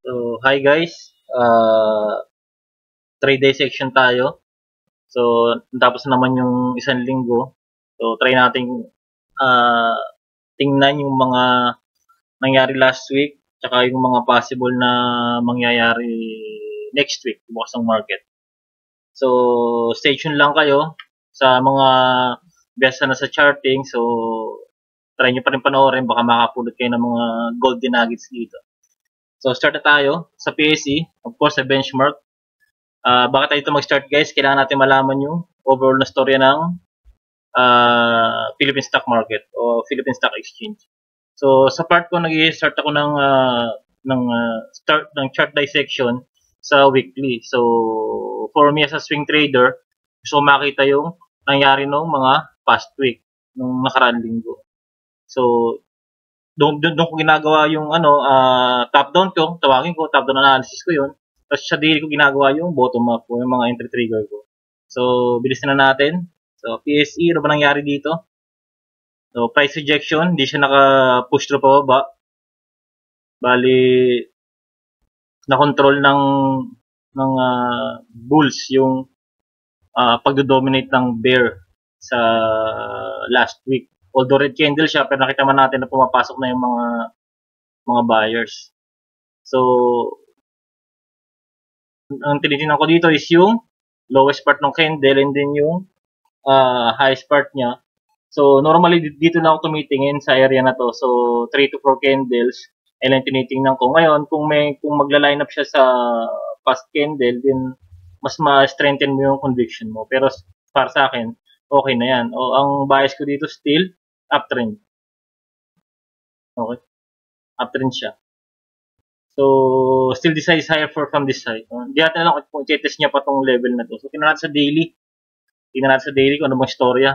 So hi guys, try day section tayo. So natapos naman yung isang linggo. So try nating tingnan yung mga nangyari last week tsaka yung mga possible na mangyayari next week bukas ng market. So stay tuned lang kayo sa mga biyasa na sa charting. So try nyo pa rin panoorin, baka makapulot kayo ng mga golden nuggets dito. So start na tayo sa PSE, of course sa benchmark. Bakit tayo ito mag-start guys? Kailangan natin malaman yung overall na storya ng Philippine Stock Market o Philippine Stock Exchange. So sa part ko nag-i-start ako ng chart dissection sa weekly. So for me as a swing trader, gusto makita yung nangyari nung mga past week, nung nakaraan linggo. So doon ko ginagawa yung top down ko, tawagin ko top down analysis ko yun. Tapos sa daily ko ginagawa yung bottom up ko, yung mga entry trigger ko. So bilisan na natin. So PSE, ano ba nangyari dito? So price rejection, hindi siya naka-push through pa baba. Bali na-control ng bulls yung pagdo-dominate ng bear sa last week. Although red candle siya, pero nakita man natin na pumapasok na yung mga buyers. So ang tinitingnan ko dito is yung lowest part ng candle and then yung highest part niya. So normally dito na ako tumitingin sa area na to. So 3 to 4 candles and then tinitingnan ko ngayon kung magla-line up siya sa past candle, then mas ma-strengthen mo yung conviction mo. Pero para sa akin, okay na yan. O ang bias ko dito still uptrend. Okay. Uptrend siya. So still this side is higher from this side. Hindi natin alam kung i-test niya pa tong level na to. So tingnan natin sa daily. Tingnan natin sa daily kung ano bang storya.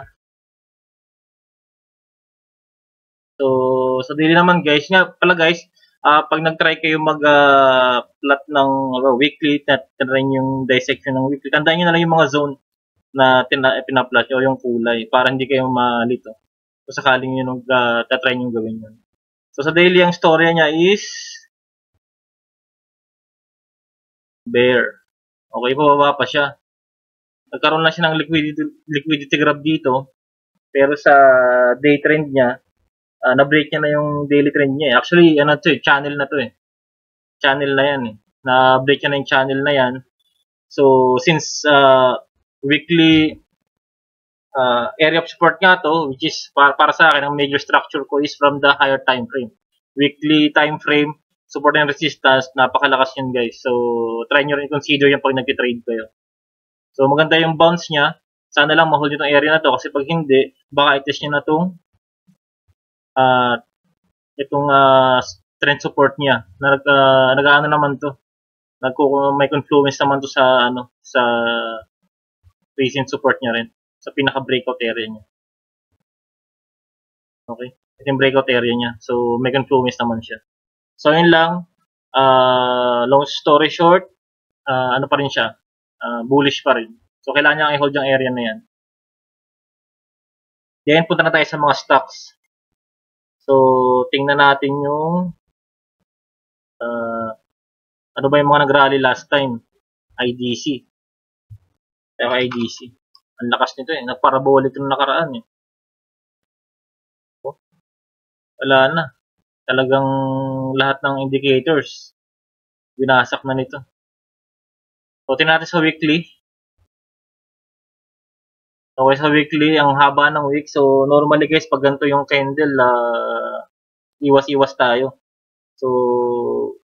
So sa daily naman guys, pag nag-try kayo mag-plot ng weekly, tinatrain yung dissection ng weekly, tandaan nyo na lang yung mga zone na pinaplot o yung kulay para hindi kayo malito kung sakaling nyo nag-try nyo gawin yun. So sa daily, ang storya niya is bear. Okay, pababa pa siya. Nagkaroon lang siya ng liquidity grab dito, pero sa day trend niya, na-break niya na yung daily trend niya. Actually, channel na to eh. Channel na yan eh. Na-break niya na yung channel na yan. So, since weekly area of support nga to, which is para sa akin, ang major structure ko is from the higher time frame. Weekly time frame, support and resistance, napakalakas yun guys. So, try nyo rin consider yung pag nag-trade kayo. So, maganda yung bounce niya. Sana lang ma-hold yung area na to kasi pag hindi, baka i-test nyo na itong trend support niya na may confluence naman to sa recent support niya rin sa pinaka breakout area niya. Okay, ito yung breakout area niya, so may confluence naman siya. So yun lang, long story short, pa rin siya, bullish pa rin. So kailangan niya i-hold yung area na yan. Then punta na tayo sa mga stocks. So, tingnan natin yung ano ba yung mga nag-rally last time? IDC. Pero IDC. Ang lakas nito eh. Nagparabolic nung nakaraan eh. Oh, wala na. Talagang lahat ng indicators binasak na nito. So, tingnan natin sa weekly. Okay, sa weekly, ang haba ng week. So, normally guys, pag ganito yung candle, iwas-iwas tayo. So,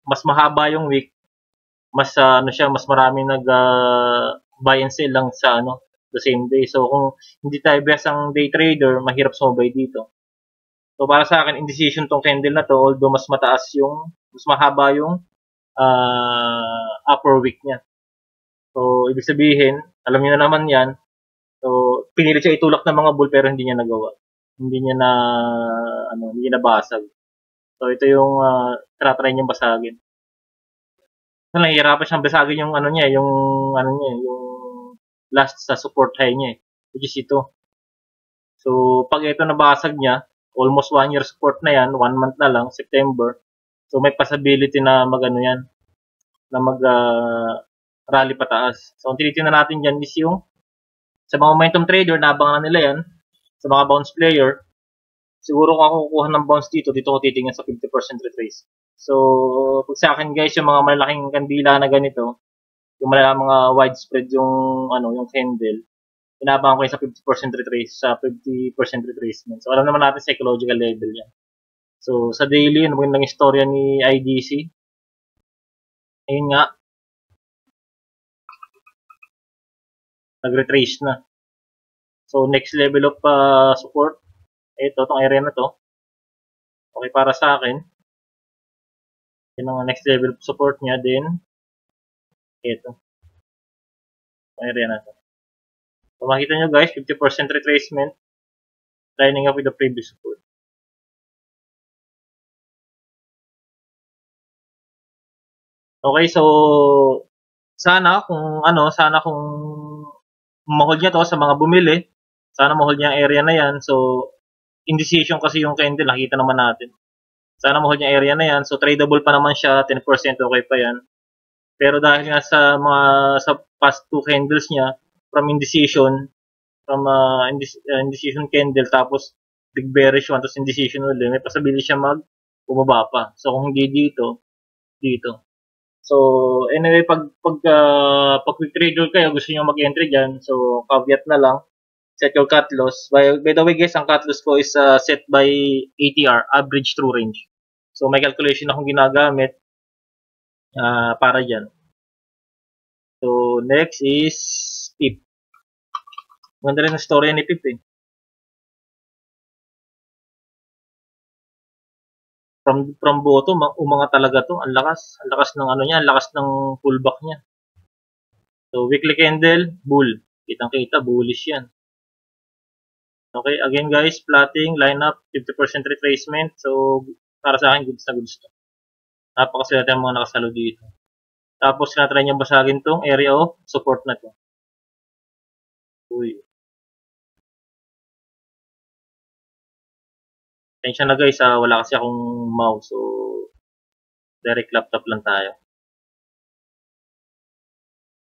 mas mahaba yung week. Mas, mas marami nag-buy and sell lang sa, the same day. So, kung hindi tayo besang day trader, mahirap sumabay dito. So, para sa akin, indecision tong candle na to, although mas mataas yung, mas mahaba yung upper week niya. So, ibig sabihin, alam niyo na naman yan, pinili siya itulak ng mga bull pero hindi niya nagawa. Hindi niya hindi niya nabasag. So ito yung try niyang basagin. So nahihirapan siyang basagin yung yung last sa support high niya, which is ito. So pag ito nabasag niya, almost 1 year support na yan, 1 month na lang, September. So may possibility na magano yan, na mag-rally pataas. So, ang tinitingnan natin dyan is yung sa mga momentum trader, naabangan na nila yan. Sa mga bounce player, siguro kung ako kukuha ng bounce dito, dito ko titingnan sa 50% retrace. So, pag sa akin guys, yung mga malaking kandila na ganito, yung mga widespread yung, ano, yung candle, inaabangan ko yun sa 50% retrace, sa 50% retracement. So, alam naman natin psychological level yan. So, sa daily, yun magandang istorya ni IDC. Ayun nga. Nag-retrace na. So, next level of support. Ito, itong area na to. Okay, para sa akin. Yan ang next level of support niya din. Ito. Itong area na to. So, makita nyo guys, 50% retracement. Lining up with the previous support. Okay, so sana kung ma-hold niya to sa mga bumili, sana ma-hold niya ang area na yan. So indecision kasi yung candle, nakita naman natin. Sana ma-hold niya ang area na yan. So tradable pa naman siya, 10% okay pa yan. Pero dahil nga sa mga sa past two candles niya, from indecision candle tapos big bearish one, tapos indecision ulit, may possibility siya mag-bumaba pa. So kung hindi dito, dito. So, anyway, pag quick trader kayo, gusto nyo mag-entry dyan. So, caveat na lang. Set your cut loss. By the way guys, ang cut loss ko is set by ATR, average true range. So, may calculation akong ginagamit para dyan. So, next is Pip. Maganda rin ang story ni Pip eh. From boto, umanga talaga to. Ang lakas ng ano niya, ang lakas ng pullback niya. So, weekly candle, bull. Kitang-kita, bullish yan. Okay, again guys, plotting, lineup, 50% retracement. So, para sa akin, goods na goods to. Napakasalita yung mga nakasalo dito. Tapos, sinatry niya basagin tong area of support na to. Uy. Tensya na guys, wala kasi akong mouse, so direct laptop lang tayo.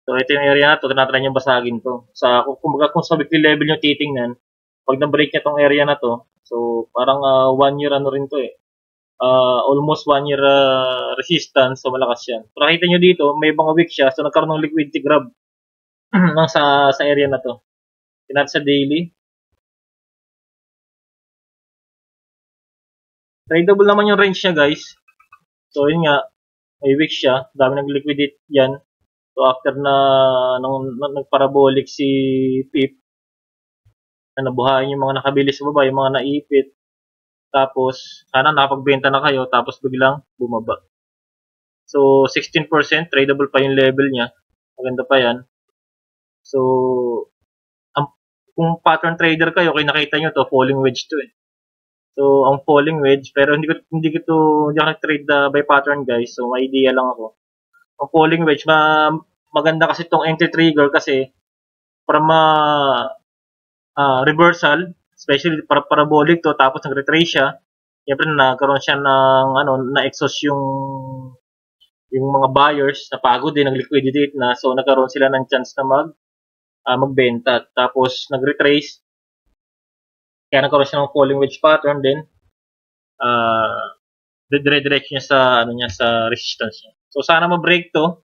So ito yung area na to, tinatry niyang basagin to. Sa, kung sa weekly level nyo titingnan, pag na-break niya tong area na to, so parang 1 year ano rin to eh. Almost 1 year resistance, so malakas yan. So nakita nyo dito, may mga weak siya, so nagkaroon ng liquidity grab sa area na to. Tinatry sa daily. Tradable naman yung range niya guys. So yun nga, may weak siya. Dami nag-liquidate yan. So after nung nagparabolic si Pip, na nabuhayin yung mga nakabili sa baba, yung mga naipit. Tapos, sana nakapagbenta na kayo, tapos biglang bumaba. So 16%, tradable pa yung level niya. Maganda pa yan. So, kung pattern trader kayo, kaya nakita nyo to, falling wedge to eh. So, ang falling wedge, pero hindi ako nag-trade by pattern guys, so may idea lang ako. Ang falling wedge, maganda kasi itong entry trigger kasi from reversal, especially para parabolic to, tapos nag-retrace siya, siyempre nagkaroon siya ng, ano, na-exhaust yung mga buyers, napagod din, nag-liquidate na, so nagkaroon sila ng chance na magbenta, tapos nag-retrace. Kaya nagkaroon siya ng falling wedge pattern din. Dire-direct niya sa resistance niya. So sana ma-break to.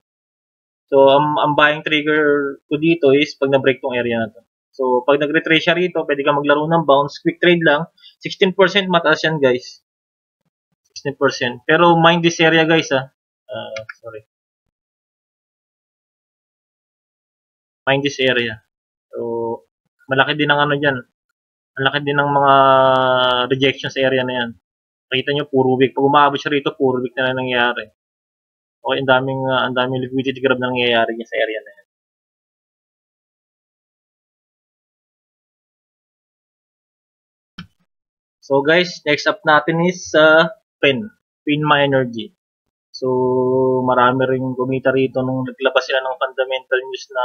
So ang buying trigger ko dito is pag na-break tong area na to. So pag nag-retrace siya rito, pwede kang maglaro ng bounce, quick trade lang. 16% mataas yan, guys. 16%. Pero mind this area, guys, ha. Sorry. Mind this area. So malaki din ang ano diyan. Ang laki din ng mga rejection sa area na yan. Nakita nyo, puro weak. Pag umabot siya rito, puro weak na nangyayari. Okay, ang daming liquidity grab na nangyayari niya sa area na yan. So guys, next up natin is Pin My Energy. So, marami rin kumita rito nung naglabas sila ng fundamental news na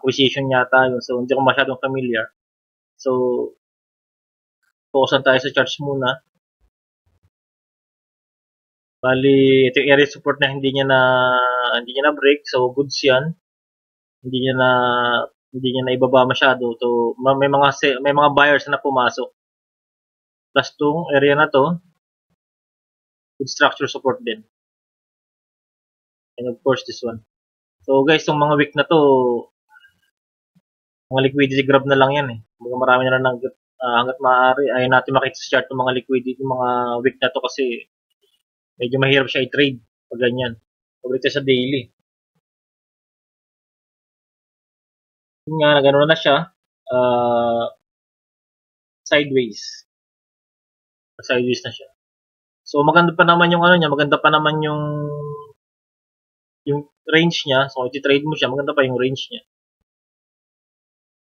acquisition yata yun. So, hindi ko masyadong familiar. So, focus tayo sa charts muna. Bali, ito yung area support na hindi niya na break, so goods yan. Hindi niya na ibaba masyado. So may mga buyers na pumasok. Plus tong area na to, good structure support din. And of course this one. So guys, tong mga week na to, mga liquidity grab na lang yan eh. Marami na lang hanggat maaari. Ayaw natin makita sa chart ng mga liquidity, mga week na to kasi medyo mahirap siya i-trade pag ganyan. Paborito sa daily. Yung nga, gano'n na siya. Sideways. Sideways na siya. So maganda pa naman yung ano niya, maganda pa naman yung range niya. So i-trade mo siya, maganda pa yung range niya.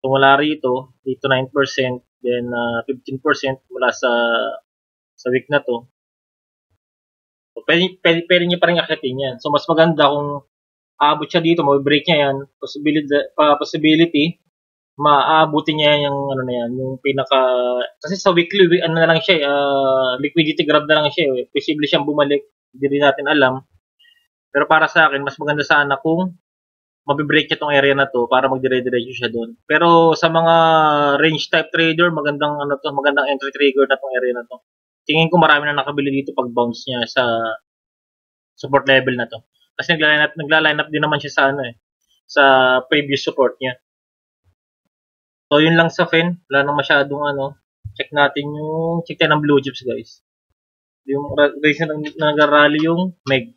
So mula rito, dito 9%, then 15% mula sa week na to. So pwede niya pa rin akitin yan. So mas maganda kung aabot siya dito, mabibreak niya yan, possibility maaabuti niya yung ano na yan, yung pinaka, kasi sa weekly, ano na lang siya, liquidity grab na lang siya, possible siyang bumalik, hindi rin natin alam. Pero para sa akin, mas maganda sana kung mabibreak niya tong area na to para magdire-diretso siya doon. Pero sa mga range type trader, magandang entry trigger na tong area na to. Tingin ko marami na nakabili dito pag bounce niya sa support level na to. Kasi nagla-line up din naman siya sa ano eh, sa previous support niya. So yun lang sa fin, wala nang masyadong ano. Check natin yung check tayo ng blue chips, guys. Yung guys na nag-rally yung Meg.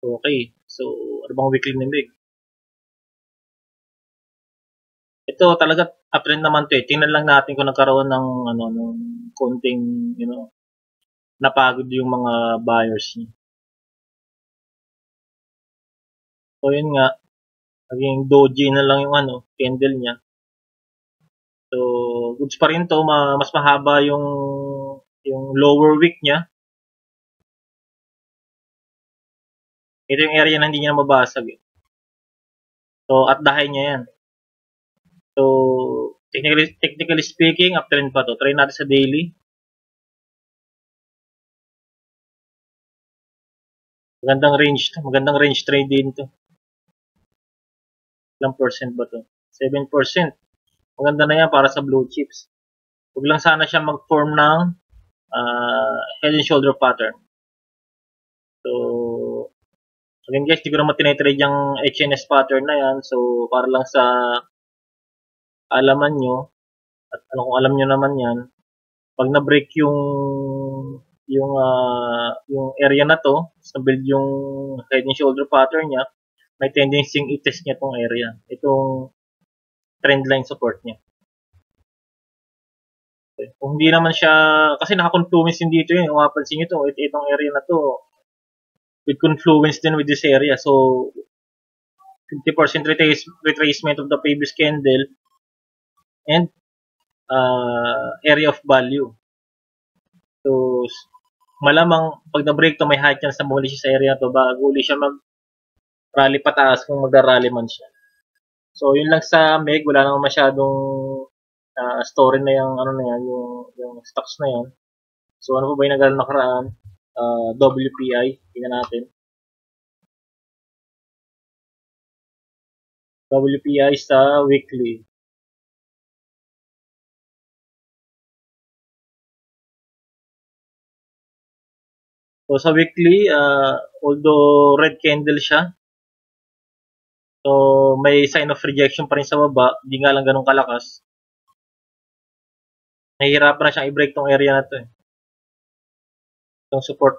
Okay, so ano bang weekly ni Meg? Ito talaga uptrend naman to eh. Tingnan lang natin kung nagkaroon ng ano, ng konting, you know, napagod yung mga buyers niya. So yun nga, naging doji na lang yung ano, candle niya. So goods pa rin to, mas mahaba yung lower wick niya. Ito yung area na hindi niya mabasag. So, at dahay niya yan. So, technically speaking, uptrend pa to. Try natin sa daily. Magandang range trade din to. Ilang percent ba to? 7%. Maganda na yan para sa blue chips. Huwag lang sana siya mag-form ng head and shoulder pattern. So, again guys, di ko naman tinitrade yung HNS pattern na yan. So, para lang sa alaman nyo. At ano kung alam nyo naman yan. Pag na-break yung area na to, na-build yung head and shoulder pattern niya, may tendency i-test niya itong area. Itong trendline support niya. Okay. Kung hindi naman siya, kasi naka-confluence din dito yun. Kung mapansin nyo ito, itong area na to, with confluence then with this area, so 50% retracement of the previous candle and area of value. So malamang pag na-break to, may high chance na bumuli siya sa area to bago uli siya mag-rally pataas kung mag-rally man siya. So yun lang sa Meg, wala naman masyadong story na yung ano na yan, yung stocks na yan. So ano ba yung nakaraan? WPI, tingnan natin. WPI sa weekly. So sa weekly, although red candle siya, so may sign of rejection pa rin sa baba, hindi nga lang ganun kalakas. Nahihirapan na siyang i-break tong area na to eh. Yung support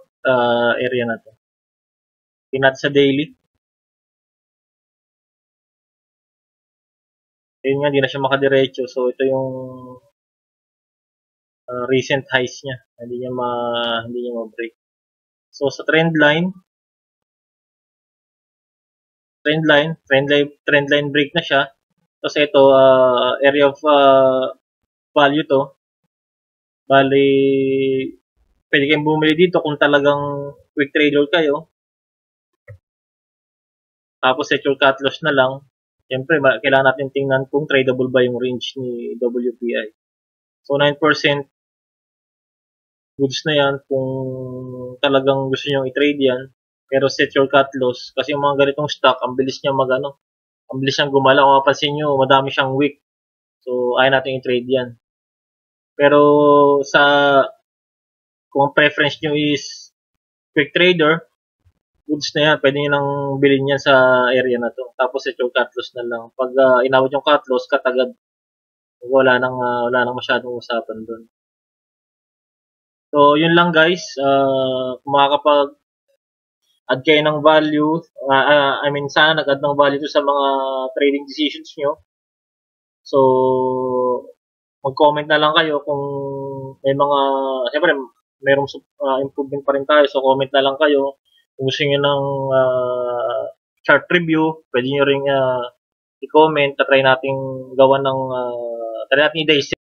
area natin. Tingnan sa daily. Ayun nga, hindi na siya makadiretso. So, ito yung recent highs niya. Hindi niya ma-break. So, sa trendline break na siya. Tapos ito, area of value to. Bali, pwede kayong bumili dito kung talagang quick trader kayo. Tapos set your cut loss na lang. Siyempre, kailangan natin tingnan kung tradable ba yung range ni WPI. So, 9% goods na yan kung talagang gusto nyo i-trade yan. Pero set your cut loss. Kasi yung mga ganitong stock, ang bilis niya magano. Ang bilis niyang gumala. Kung mapansin nyo, madami siyang weak. So, ayaw natin i-trade yan. Pero sa kung preference nyo is quick trader, goods na yan, pwede nyo nang bilhin yan sa area na to. Tapos set yung cut loss na lang. Pag inawad yung cut loss, cut agad. Wala nang masyadong usapan doon. So, yun lang guys. Kung makakapag-add kayo ng value, sana nag-add ng value to sa mga trading decisions nyo. So, mag-comment na lang kayo kung may mga, siyempre, mayroong improvement pa rin tayo. So, comment na lang kayo. Kung gusto nyo ng chart review, pwede nyo rin i-comment. Try natin gawa ng, try natin i-dissect.